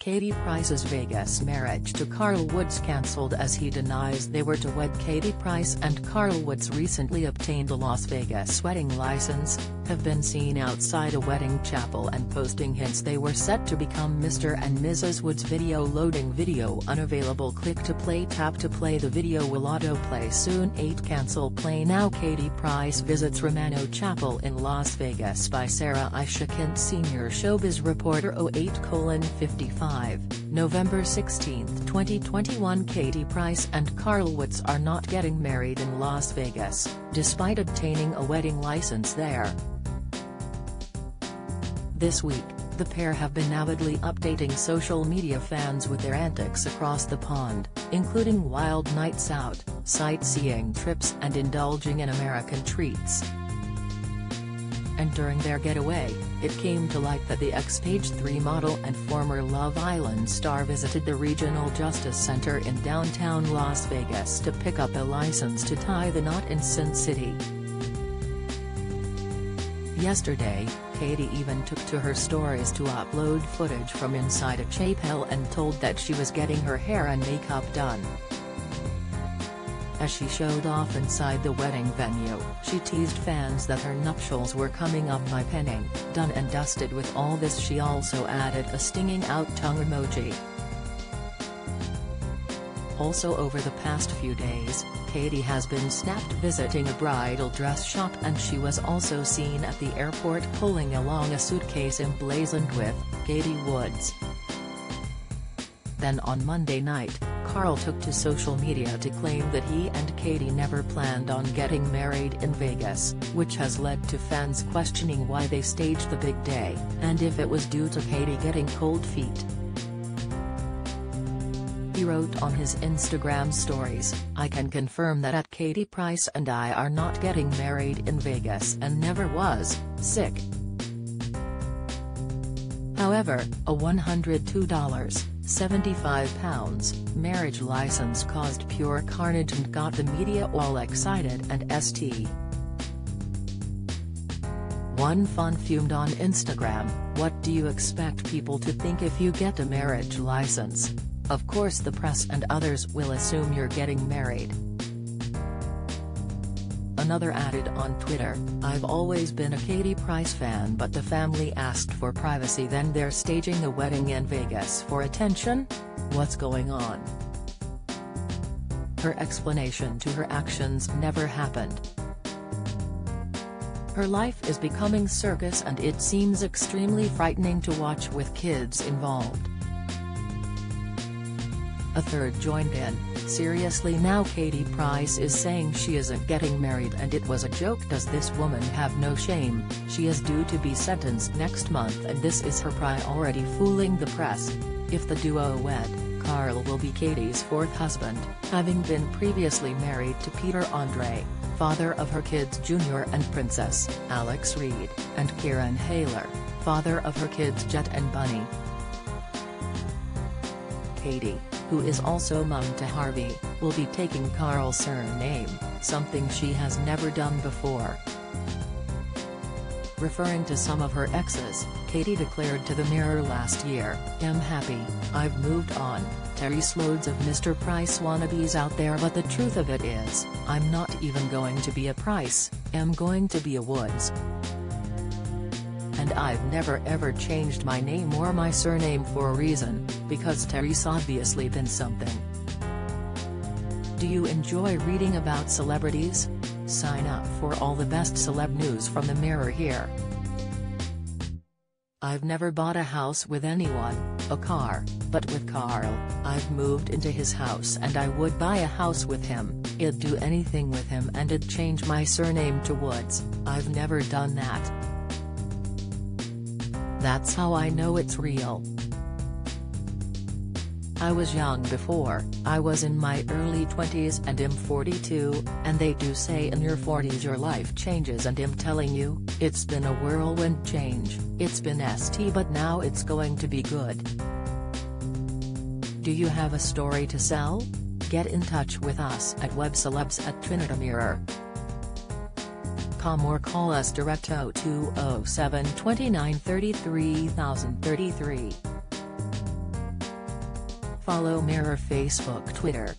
Katie Price's Vegas marriage to Carl Woods cancelled as he denies they were to wed. Katie Price and Carl Woods recently obtained a Las Vegas wedding license, have been seen outside a wedding chapel and posting hints they were set to become Mr. and Mrs. Woods. Video loading. Video unavailable. Click to play. Tap to play. The video will autoplay soon. 8 Cancel play now. Katie Price visits Romano Chapel in Las Vegas by Sarah Ishakant, senior showbiz reporter. 08:55. November 16, 2021. Katie Price and Carl Woods are not getting married in Las Vegas, despite obtaining a wedding license there. This week, the pair have been avidly updating social media fans with their antics across the pond, including wild nights out, sightseeing trips and indulging in American treats. And during their getaway, it came to light that the ex-Page 3 model and former Love Island star visited the Regional Justice Center in downtown Las Vegas to pick up a license to tie the knot in Sin City. Yesterday, Katie even took to her stories to upload footage from inside a chapel and told that she was getting her hair and makeup done. As she showed off inside the wedding venue, she teased fans that her nuptials were coming up by penning, done and dusted with all this. She also added a stinging out tongue emoji. Also, over the past few days, Katie has been snapped visiting a bridal dress shop, and she was also seen at the airport pulling along a suitcase emblazoned with Katie Woods. Then on Monday night, Carl took to social media to claim that he and Katie never planned on getting married in Vegas, which has led to fans questioning why they staged the big day, and if it was due to Katie getting cold feet. He wrote on his Instagram stories, "I can confirm that Katie Price and I are not getting married in Vegas and never was. Sick. However, a $102.75 marriage license caused pure carnage and got the media all excited and st. One fan fumed on Instagram, "What do you expect people to think if you get a marriage license? Of course the press and others will assume you're getting married." Another added on Twitter, "I've always been a Katie Price fan, but the family asked for privacy, then they're staging a wedding in Vegas for attention? What's going on?" Her explanation to her actions never happened. "Her life is becoming circus and it seems extremely frightening to watch with kids involved." A third joined in, "Seriously now, Katie Price is saying she isn't getting married and it was a joke. Does this woman have no shame? She is due to be sentenced next month and this is her priority, fooling the press." If the duo wed, Carl will be Katie's fourth husband, having been previously married to Peter Andre, father of her kids Junior and Princess, Alex Reid, and Kieran Hayler, father of her kids Jet and Bunny. Katie, who is also mum to Harvey, will be taking Carl's surname, something she has never done before. Referring to some of her exes, Katie declared to The Mirror last year, "I'm happy, I've moved on. There's loads of Mr. Price wannabes out there, but the truth of it is, I'm not even going to be a Price, I'm going to be a Woods. And I've never ever changed my name or my surname for a reason, because Terry's obviously been something." Do you enjoy reading about celebrities? Sign up for all the best celeb news from The Mirror here. "I've never bought a house with anyone, a car, but with Carl, I've moved into his house and I would buy a house with him, I'd do anything with him and I'd change my surname to Woods, I've never done that. That's how I know it's real. I was young before, I was in my early 20s and I'm 42, and they do say in your 40s your life changes and I'm telling you, it's been a whirlwind change, it's been st but now it's going to be good." Do you have a story to sell? Get in touch with us at webcelebs@trinitamirror.com or call us direct 0207 29 33 033. Follow Mirror Facebook, Twitter,